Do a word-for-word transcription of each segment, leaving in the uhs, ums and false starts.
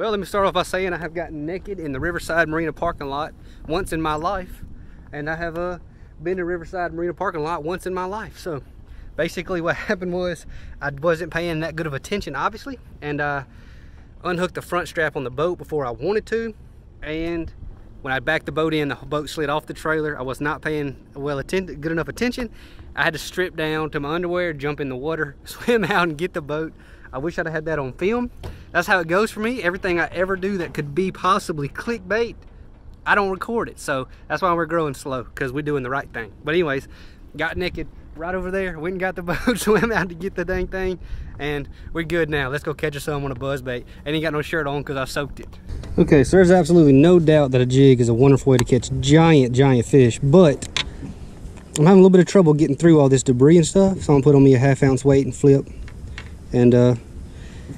Well, let me start off by saying I have gotten naked in the Riverside Marina parking lot once in my life, and I have uh, been to Riverside Marina parking lot once in my life. So basically what happened was I wasn't paying that good of attention, obviously, and I unhooked the front strap on the boat before I wanted to, and when I backed the boat in, the boat slid off the trailer. I was not paying well attend good enough attention. I had to strip down to my underwear, jump in the water, swim out, and get the boat. I wish I'd had that on film. That's how it goes for me. Everything I ever do that could be possibly clickbait, I don't record it. So that's why we're growing slow, because we're doing the right thing. But anyways, got naked right over there, went and got the boat, swam out to get the dang thing, and we're good now. Let's go catch us some on a buzz bait. I ain't got no shirt on because I soaked it. Okay, so there's absolutely no doubt that a jig is a wonderful way to catch giant, giant fish, but I'm having a little bit of trouble getting through all this debris and stuff, so I'm gonna put on me a half ounce weight and flip, and uh,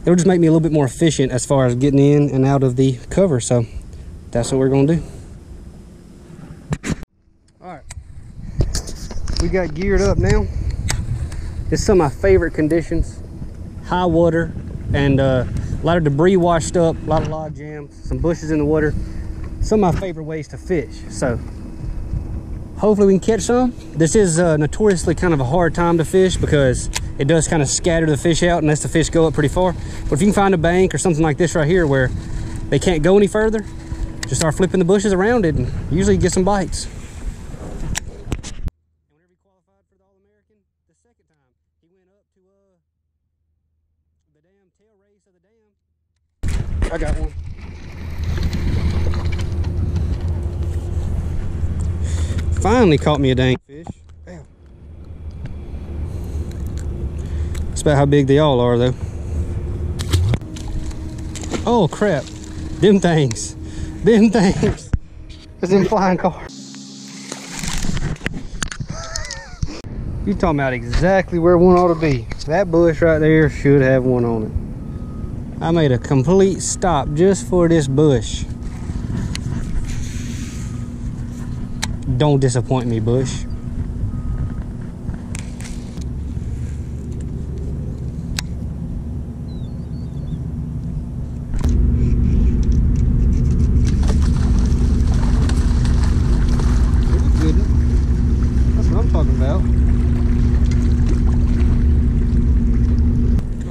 it'll just make me a little bit more efficient as far as getting in and out of the cover, so that's what we're gonna do. We got geared up now. It's some of my favorite conditions. High water and uh, a lot of debris washed up, a lot of log jams, some bushes in the water. Some of my favorite ways to fish. So hopefully we can catch some. This is uh, notoriously kind of a hard time to fish because it does kind of scatter the fish out unless the fish go up pretty far. But if you can find a bank or something like this right here where they can't go any further, just start flipping the bushes around it and usually get some bites. I got one. Finally caught me a dang fish. Damn. That's about how big they all are though. Oh crap. Them things. Them things. It's in flying cars. You talking about exactly where one ought to be. That bush right there should have one on it. I made a complete stop just for this bush. Don't disappoint me, bush. That's what I'm talking about.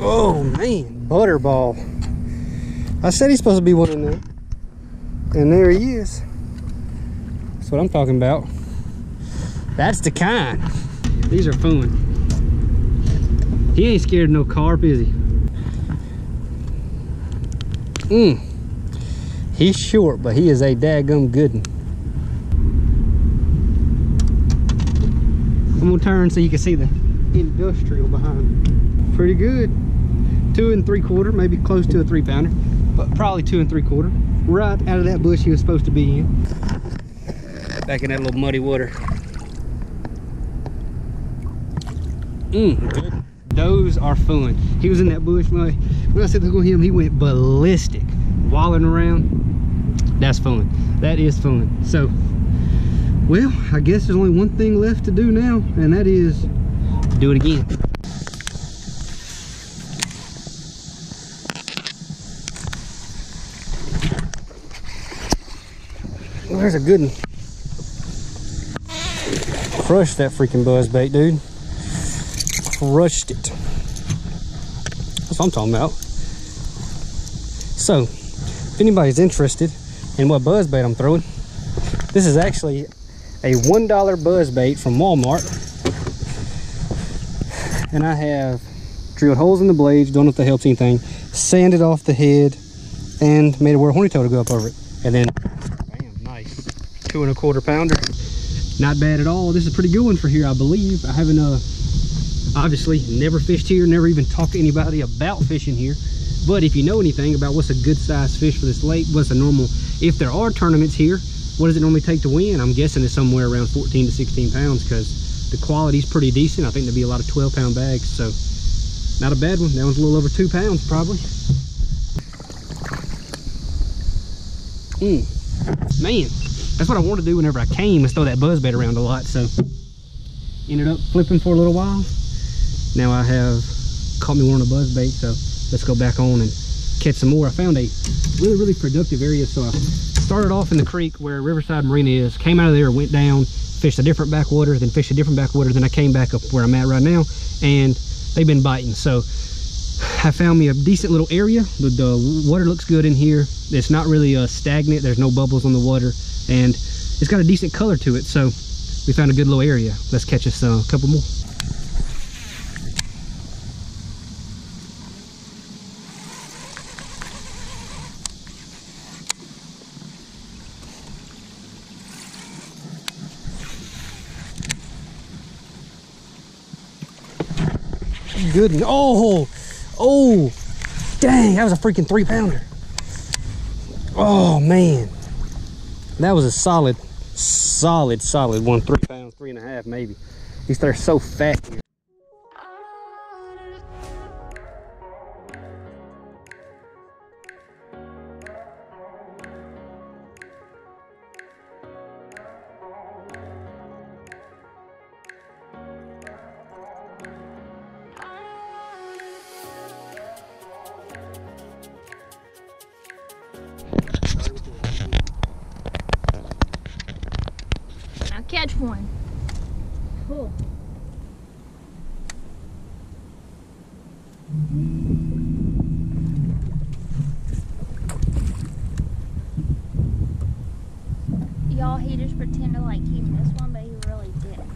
Oh, man. Butterball. I said he's supposed to be one in there. And there he is. That's what I'm talking about. That's the kind. These are fun. He ain't scared of no carp, is he? Mmm. He's short, but he is a daggum good'un. I'm gonna turn so you can see the industrial behind him. Pretty good. Two and three quarter, maybe close to a three pounder, but probably two and three quarter. Right out of that bush he was supposed to be in. Back in that little muddy water. Mmm, those are fun. He was in that bush, when I said look at him, he went ballistic, walling around. That's fun. That is fun. So, well, I guess there's only one thing left to do now, and that is do it again. There's a good one. Crushed that freaking buzz bait, dude. Crushed it. That's what I'm talking about. So, if anybody's interested in what buzz bait I'm throwing, this is actually a one dollar buzz bait from Walmart. And I have drilled holes in the blades, don't know if that helps anything, sanded off the head, and made it where a horny toe to go up over it. And then two and a quarter pounder. Not bad at all. This is a pretty good one for here, I believe. I haven't uh obviously never fished here, never even talked to anybody about fishing here, but if you know anything about what's a good size fish for this lake, what's a normal, if there are tournaments here, what does it normally take to win, I'm guessing it's somewhere around fourteen to sixteen pounds, because the quality's pretty decent. I think there'd be a lot of twelve pound bags, so not a bad one. That one's a little over two pounds probably. Mm. Man, that's what I wanted to do whenever I came, is throw that buzz bait around a lot. So ended up flipping for a little while. Now I have caught me one on a buzz bait, so let's go back on and catch some more. I found a really, really productive area. So I started off in the creek where Riverside Marina is, came out of there, went down, fished a different backwater, then fished a different backwater, then I came back up where I'm at right now, and they've been biting. So I found me a decent little area. The, the water looks good in here. It's not really uh, stagnant. There's no bubbles on the water, and it's got a decent color to it. So we found a good little area. Let's catch us uh, a couple more. Good. Oh, oh, dang, that was a freaking three pounder. Oh man, that was a solid, solid, solid one, three pounds, three and a half maybe. These things are so fat here. Catch one. Cool. Y'all, he just pretended like he missed one, but he really didn't.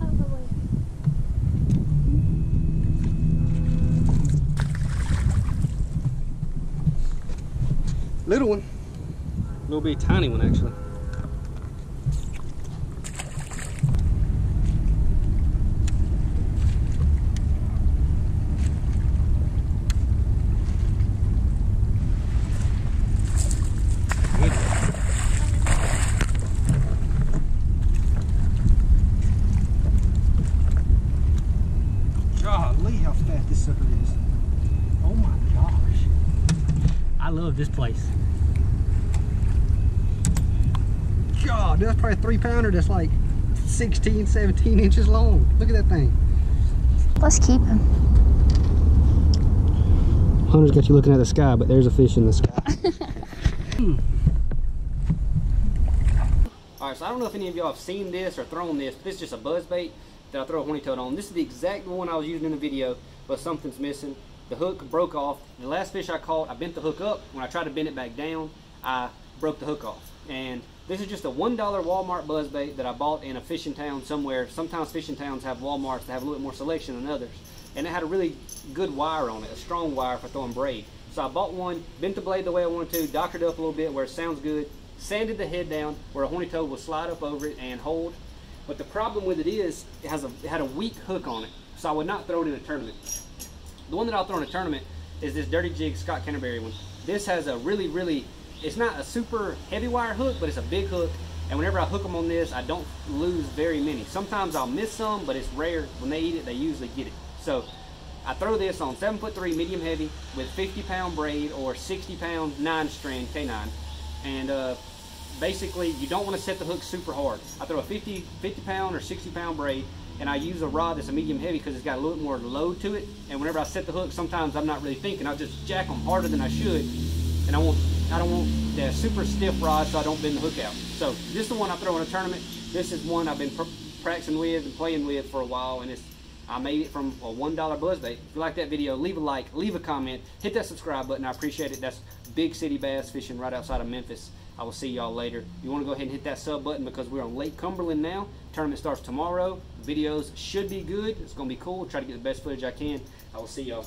Oh, the way. Little one, little bitty tiny one actually. Golly, how fast this sucker is. Oh my gosh. I love this place. God, that's probably a three pounder that's like sixteen, seventeen inches long. Look at that thing. Let's keep him. Hunter's got you looking at the sky, but there's a fish in the sky. hmm. All right, so I don't know if any of y'all have seen this or thrown this, but this is just a buzz bait that I throw a horny-toed on. This is the exact one I was using in the video, but something's missing. The hook broke off. The last fish I caught, I bent the hook up. When I tried to bend it back down, I broke the hook off. And this is just a one dollar Walmart buzz bait that I bought in a fishing town somewhere. Sometimes fishing towns have Walmarts that have a little bit more selection than others. And it had a really good wire on it, a strong wire for throwing braid. So I bought one, bent the blade the way I wanted to, doctored it up a little bit where it sounds good, sanded the head down where a horny toad will slide up over it and hold. But the problem with it is it, has a, it had a weak hook on it, so I would not throw it in a tournament. The one that I'll throw in a tournament is this Dirty Jig Scott Canterbury one. This has a really, really, it's not a super heavy wire hook, but it's a big hook. And whenever I hook them on this, I don't lose very many. Sometimes I'll miss some, but it's rare. When they eat it, they usually get it. So I throw this on seven foot three medium heavy with fifty pound braid or sixty pound nine strand K nine. And uh, basically you don't want to set the hook super hard. I throw a fifty, fifty pound or sixty pound braid, and I use a rod that's a medium heavy because it's got a little bit more load to it. And whenever I set the hook, sometimes I'm not really thinking. I'll just jack them harder than I should. And I won't, I don't want the super stiff rod, so I don't bend the hook out. So this is the one I throw in a tournament. This is one I've been pr practicing with and playing with for a while. And it's, I made it from a one dollar buzz bait. If you like that video, leave a like, leave a comment, hit that subscribe button. I appreciate it. That's Big City Bass fishing right outside of Memphis. I will see y'all later. You want to go ahead and hit that sub button because we're on Lake Cumberland now. Tournament starts tomorrow. Videos should be good. It's going to be cool. Try to get the best footage I can. I will see y'all.